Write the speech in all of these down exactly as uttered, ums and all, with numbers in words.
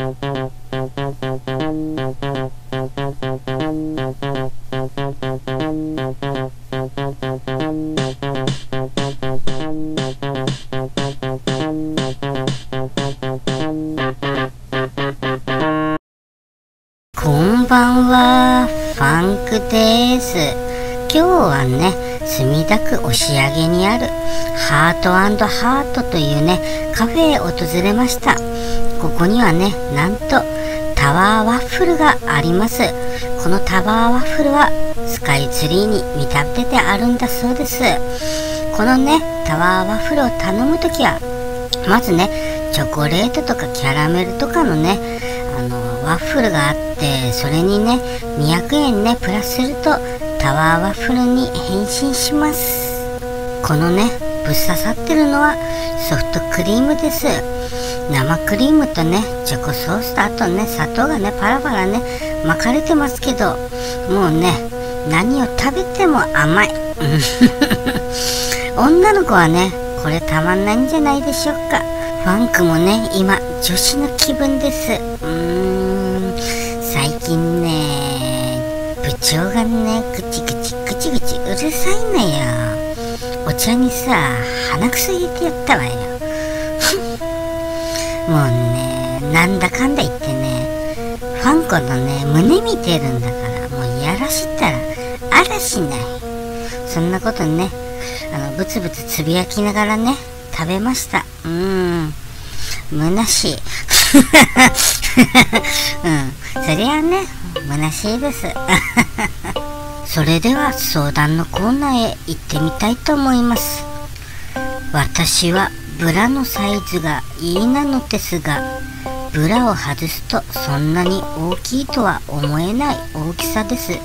こんばんは、ファンクです。今日はね、墨田区押上にあるハート&ハートというね、カフェへ訪れました。ここにはね、なんとタワーワッフルがあります。このタワーワッフルはスカイツリーに見立ててあるんだそうです。このね、タワーワッフルを頼むときは、まずね、チョコレートとかキャラメルとかのね、あの、ワッフルがあって、それにね、にひゃくえんね、プラスするとタワーワッフルに変身します。このね、ぶっ刺さってるのはソフトクリームです。生クリームとね、チョコソースとあとね、砂糖がね、パラパラね、巻かれてますけど、もうね、何を食べても甘い。女の子はね、これたまんないんじゃないでしょうか。ファンクもね、今、女子の気分です。うーん最近ね、部長がね、ぐちぐちぐちぐちうるさいのよ。お茶にさ、鼻くそ入れてやったわよ。もうね、なんだかんだ言ってね、ファンコのね、胸見てるんだから、もうやらしたら、あらしない。そんなことね、あの、ぶつぶつつぶやきながらね、食べました。うーん、虚しい。うん、そりゃね、虚しいです。それでは相談のコーナーへ行ってみたいと思います。私はブラのサイズがいいなのですが、ブラを外すとそんなに大きいとは思えない大きさです。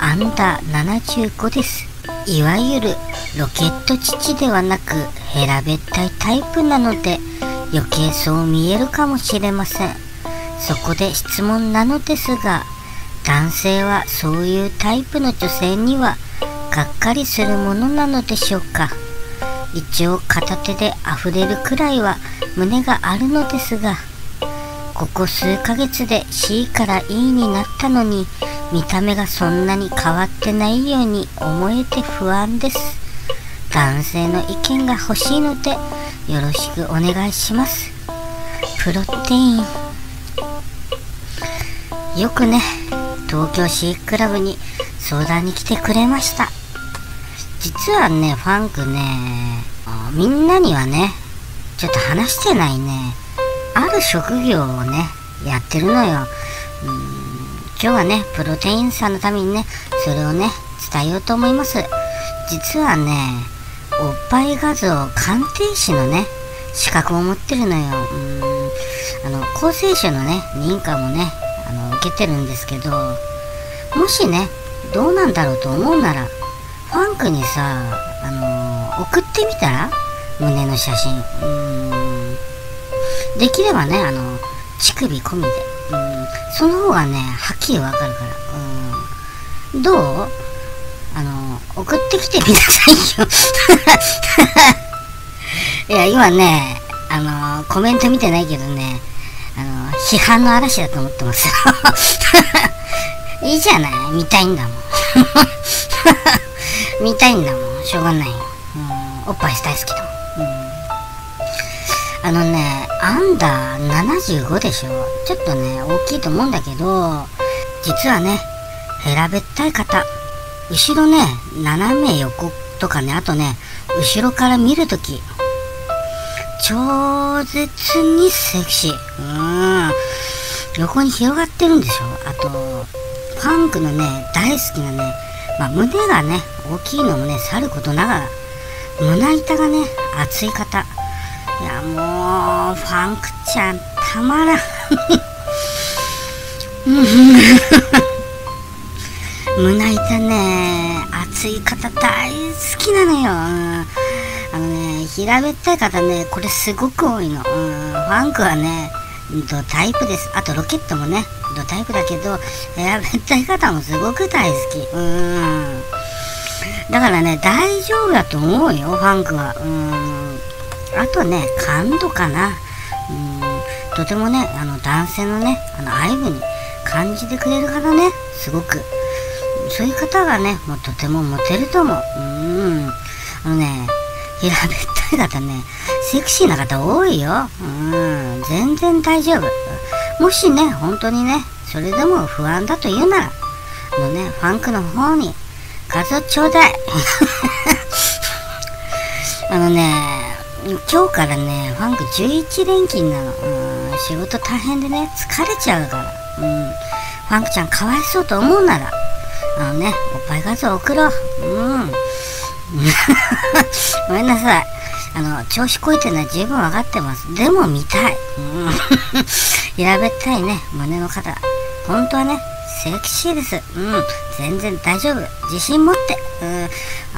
アンダーななじゅうごです。いわゆるロケット乳ではなく平べったいタイプなので、余計そう見えるかもしれません。そこで質問なのですが、男性はそういうタイプの女性にはがっかりするものなのでしょうか。一応片手で溢れるくらいは胸があるのですが、ここ数ヶ月で シー から イー になったのに見た目がそんなに変わってないように思えて不安です。男性の意見が欲しいのでよろしくお願いします。プロテイン。よくね、東京シークラブに相談に来てくれました。実はね、ファンクね、みんなにはね、ちょっと話してないね、ある職業をね、やってるのよ。うーん、今日はね、プロテインさんのためにね、それをね、伝えようと思います。実はね、おっぱい画像鑑定士のね、資格を持ってるのよ。うーん、あの、厚生省のね、認可もね、あの、受けてるんですけど、もしね、どうなんだろうと思うなら、ファンクにさ、あのー、送ってみたら胸の写真。うーん、できればね、あの、乳首込みで。うーん、その方がね、はっきりわかるから。うーん、どう？あの、送ってきてみなさいよ。いや、今ね、あの、コメント見てないけどね、あの、批判の嵐だと思ってますよ。いいじゃない、見たいんだもん。見たいんだもん、しょうがないよ。うん、おっぱい大好きだもん。うん、あのね、アンダーななじゅうごでしょ。ちょっとね、大きいと思うんだけど、実はね、平べったい方。後ろね、斜め横とかね、あとね、後ろから見るとき、超絶にセクシー。うーん。横に広がってるんでしょ。あと、ファンクのね、大好きなね、まあ、胸がね、大きいのもね、さることながら、胸板がね、厚い方。いや、もう、ファンクちゃん、たまらん。胸板ね、熱い方大好きなのよ。あのね、平べったい方ね、これすごく多いの。うん、ファンクはね、ドタイプです。あとロケットもね、ドタイプだけど、平べったい方もすごく大好き。うん。だからね、大丈夫だと思うよ、ファンクは。うん。あとね、感度かな。うん。とてもね、あの男性のね、あの愛護に感じてくれる方ね、すごくそういう方がね、もうとてもモテると思う。うーん、あのね、平べったい方ね、セクシーな方多いよ。うーん、全然大丈夫。もしね、本当にね、それでも不安だと言うなら、あのね、ファンクの方に数をちょうだい。あのね、今日からね、ファンクじゅういちれんきんなの。うん、仕事大変でね、疲れちゃうから。うん、ファンクちゃんかわいそうと思うなら、あのね、おっぱい数を送ろう。うん。ごめんなさい。あの、調子こいてるのは十分わかってます。でも見たい。うん。平べったいね、胸の方。本当はね、セクシーです。うん。全然大丈夫。自信持って。うん。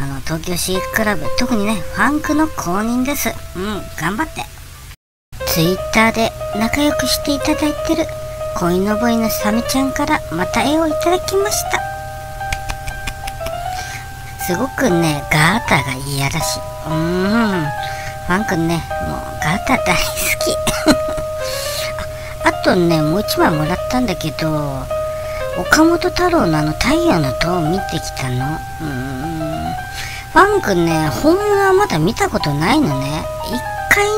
あの、東京シーククラブ、特にね、ファンクの公認です。うん。頑張って。ツイッターで仲良くしていただいてる、鯉のぼりのサメちゃんからまた絵をいただきました。すごくね、ガータがいやらしい。うーん。ファンくんね、もうガータ大好き。あ, あとね、もう一枚もらったんだけど、岡本太郎のあの太陽の塔を見てきたの。うーん。ファンくんね、本物はまだ見たことないのね。一回ね、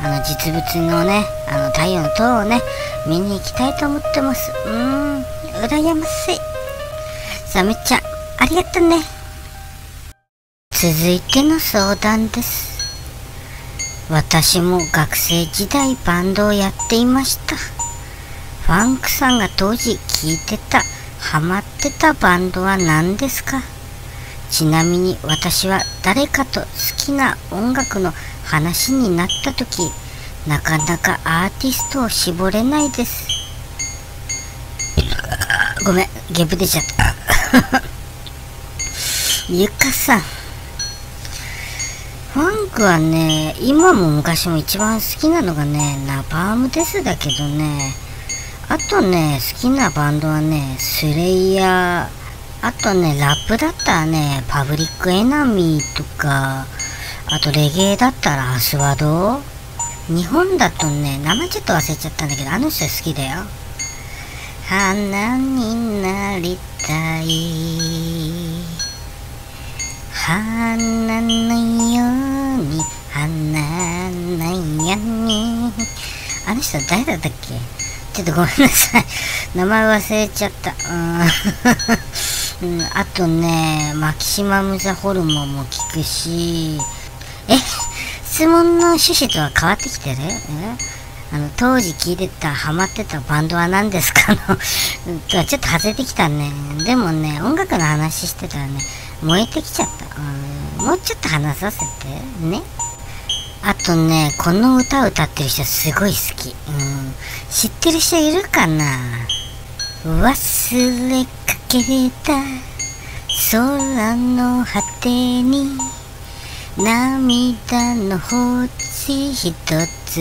あの実物のね、あの太陽の塔をね、見に行きたいと思ってます。うーん。羨ましい。サメちゃん、ありがとね。続いての相談です。私も学生時代バンドをやっていました。ファンクさんが当時聴いてた、ハマってたバンドは何ですか？ちなみに私は誰かと好きな音楽の話になった時、なかなかアーティストを絞れないです。ごめん、ゲップ出ちゃった。ゆかさん。ファンクはね、今も昔も一番好きなのがね、ナバームですだけどね、あとね、好きなバンドはね、スレイヤー、あとね、ラップだったらね、パブリックエナミーとか、あとレゲエだったらアスワド。日本だとね、名前ちょっと忘れちゃったんだけど、あの人好きだよ。花になりたい。花のように、花のように。あの人誰だったっけ？ちょっとごめんなさい。名前忘れちゃった。うんうん、あとね、マキシマムザホルモンも聞くし、え、質問の趣旨とは変わってきてる？あの、当時聴いてた、ハマってたバンドは何ですかの、とはちょっと外れてきたね。でもね、音楽の話してたらね、燃えてきちゃった。うん、もうちょっと話させて。ね。あとね、この歌を歌ってる人すごい好き。うん、知ってる人いるかな？忘れかけた空の果てに涙の星ひとつ。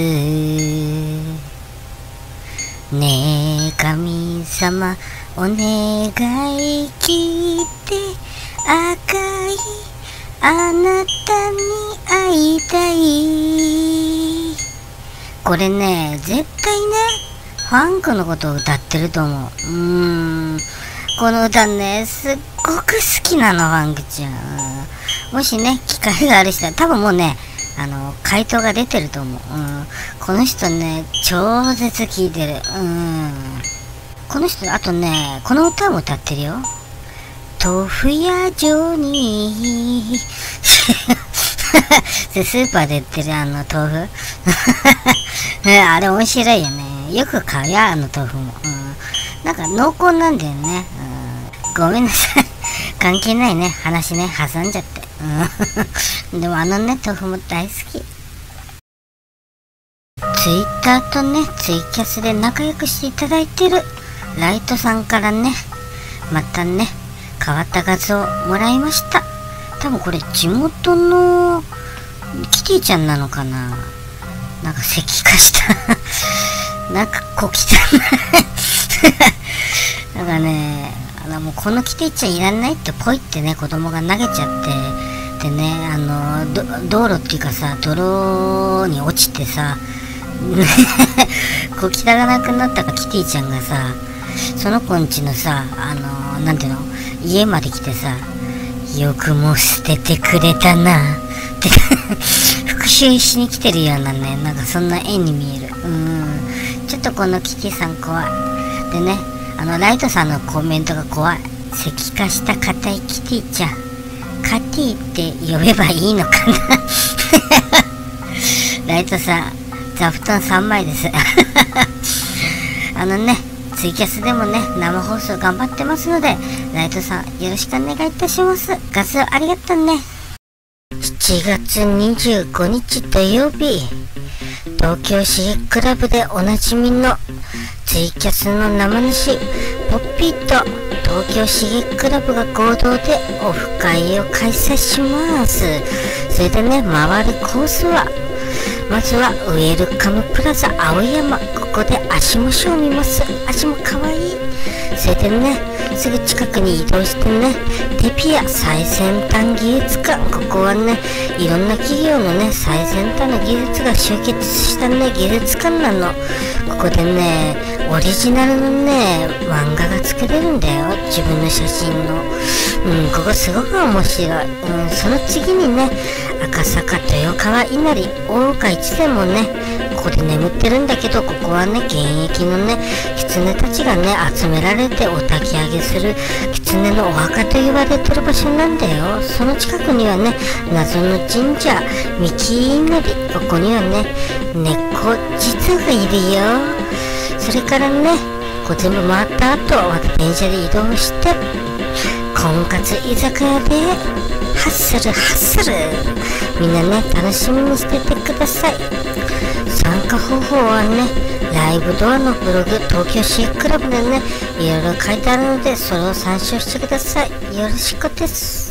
ねえ神様お願い聞いて赤いあなたに会いたい。これね、絶対ね、ファンクのことを歌ってると思う。うーん、この歌ね、すっごく好きなの、ファンクちゃん。もしね、機会がある人は多分もうね、あの回答が出てると思う。うん、この人ね、超絶聴いてる。うん、この人、あとね、この歌も歌ってるよ。豆腐屋上にスーパーで売ってるあの豆腐ね、あれ面白いよね。よく買うよ、あの豆腐も。うん、なんか濃厚なんだよね。うん、ごめんなさい。関係ないね、話ね、挟んじゃって。うん、でもあのね、豆腐も大好き。ツイッターとね、ツイキャスで仲良くしていただいてるライトさんからね、またね、変わった画像もらいました。多分これ地元のキティちゃんなのかな。なんか石化した。なんかこう汚い。なんかね、あのもうこのキティちゃんいらないってポイってね、子供が投げちゃって、でね、あの、道路っていうかさ、泥に落ちてさ、小汚らくなったかキティちゃんがさ、その子んちのさ、あのー、なんていうの、家まで来てさ、よくも捨ててくれたなって復讐しに来てるようなね、なんかそんな絵に見える。うん、ちょっとこのキティさん怖い。でね、あのライトさんのコメントが怖い。石化した硬いキティちゃん、カティって呼べばいいのかなライトさん、座布団さんまいですあのね、ツイキャスでもね、生放送頑張ってますので、ライトさんよろしくお願いいたします。画像ありがとうね。しちがつにじゅうごにち土曜日、東京シゲクラブでおなじみのツイキャスの生主ポッピーと東京シゲクラブが合同でオフ会を開催します。それでね、回るコースはまずはウェルカムプラザ青山、ここで足もショーを見ます。足もかわいい。それでね、すぐ近くに移動してね、テピア最先端技術館、ここはね、いろんな企業のね、最先端の技術が集結したね、技術館なの。ここでね、オリジナルのね、漫画が作れるんだよ、自分の写真の。うん、ここすごく面白い。うん、その次にね、赤坂、豊川、稲荷、大岡一でもね、ここで眠ってるんだけど、ここはね、現役のね、狐たちがね、集められてお焚き上げする狐のお墓と言われてる場所なんだよ。その近くにはね、謎の神社、三木稲荷、ここにはね、猫実がいるよ。それからね、こう全部回った後、また電車で移動して、婚活居酒屋で、ハッスルハッスル、みんなね、楽しみにしててください。参加方法はね、ライブドアのブログ、東京シゲクラブでね、いろいろ書いてあるので、それを参照してください。よろしくです。